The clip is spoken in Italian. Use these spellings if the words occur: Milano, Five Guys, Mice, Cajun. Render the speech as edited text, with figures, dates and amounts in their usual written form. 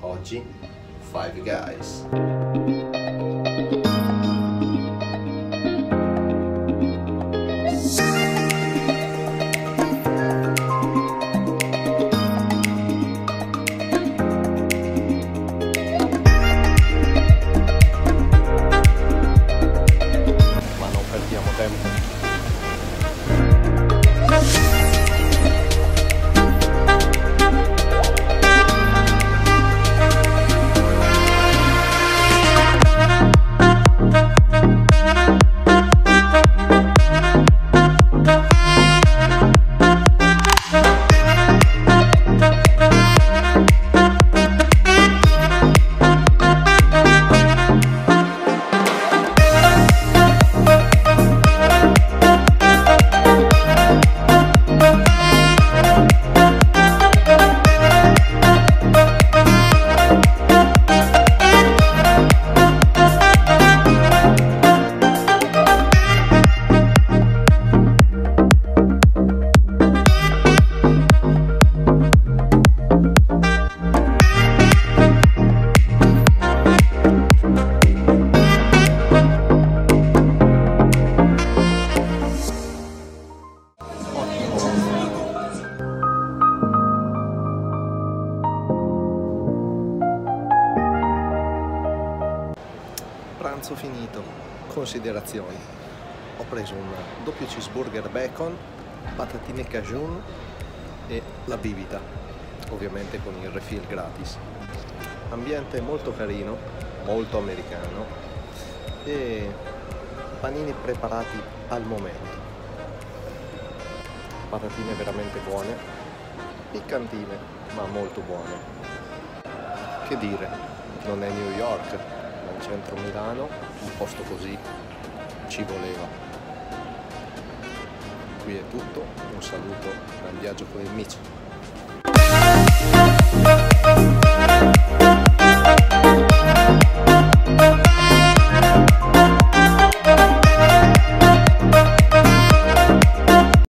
Oggi Five Guys. Ma non perdiamo tempo. Pranzo finito, considerazioni. Ho preso un doppio cheeseburger bacon, patatine cajun e la bibita, ovviamente con il refill gratis. Ambiente molto carino, molto americano e panini preparati al momento. Patatine veramente buone, piccantine ma molto buone. Che dire, non è New York. Centro Milano, un posto così ci voleva. Qui è tutto, un saluto dal viaggio con il Mice.